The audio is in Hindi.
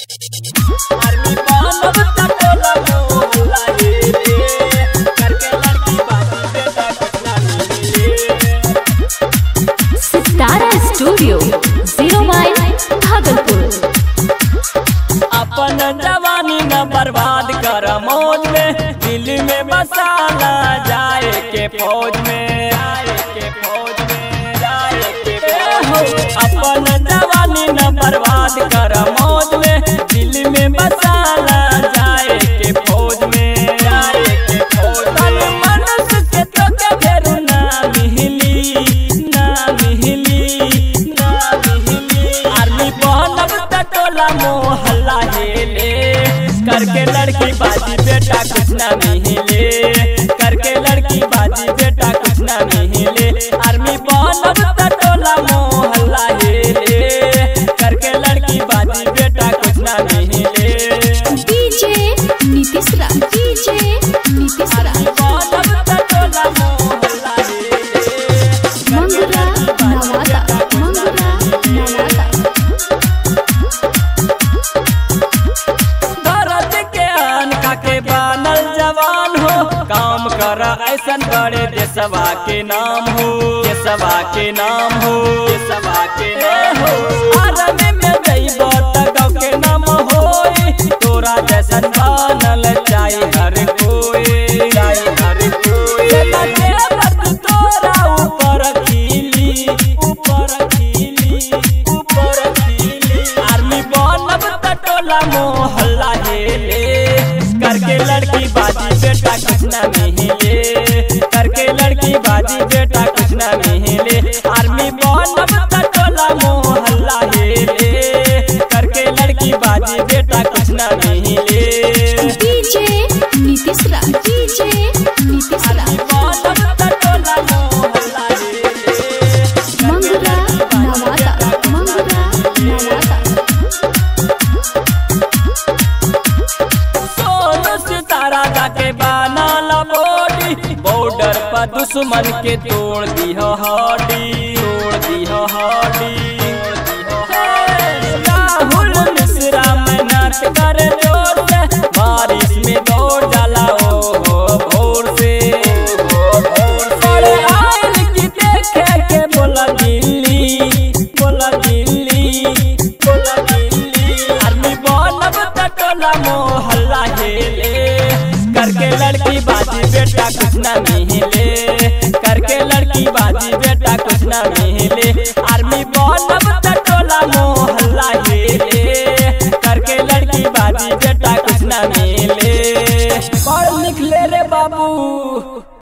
Studio 0 mile Bhagalpur. अपन जवानी न बर्बाद कर मौज में, दिल में बसाना जाए के फौज में, जाए के फौज में, जाए के फौज में। अपन जवानी न बर्बाद कर मौज में, दिल में बसाना जाए के फौज में, जाए के फौज में। मनुष्य के तो फेरू ना मिहली, ना मिहली, ना मिहली। आर्मी पहलब त टोला मोहल्ला हेले, करके लड़की बाजी बेटा कुछ ना मिहिले, करके लड़की बाजी बेटा कुछ ना मिहिले। आर्मी पहलब त टोला मोहल्ला हेले, करके लड़की बाजी बेटा कुछ ना मिहिले। DJ Nitish Ram, DJ Nitish Ram. पहलब त टोला मोहल्ला हेले, मंगुरा नवादा, मंगुरा नवादा। काम कर ऐसन बड़े देशवा के नाम हो, देशवा के नाम हो, देशवा के हो। आर्मी में जइबो त गाँव के नाम होई, तोरा जैसन बनल चाहे हर कोई, चाहे हर कोई। तोरा ऊपर खिली, ऊपर खिली, ऊपर खिली। आर्मी बनब त टोला मोहल्ला हेले, करके लड़की बाजी बेटा कुछ ना मिहिले, करके लड़की बाजी बेटा कुछ ना मिहिले। आर्मी बनब त टोला मोहल्ला हेले, करके लड़की बाजी बेटा कुछ ना मिहिले। DJ Nitish Ram, DJ Nitish Ram. बनब त टोला मोहल्ला हेले, मंगुरा नवादा, मंगुरा नवादा। के बनाला बॉडी, बॉर्डर पर दुश्मन के तोड़ दी हड्डी, तोड़ दी हड्डी। राहुल मिश्रा मेहनत करे जोर से, बारिश में दौड़ जाला ओ भोर से, भोर से। आयल की देखे के बोला दिल्ली, बोला दिल्ली, बोला दिल्ली। आर्मी बनब त टोला मोहल्ला हेले, करके लड़की बाजी बेटा कुछ ना मिहिले, करके लड़की बाजी बेटा कुछ ना मिहिले। आर्मी बनब त टोला मोहल्ला।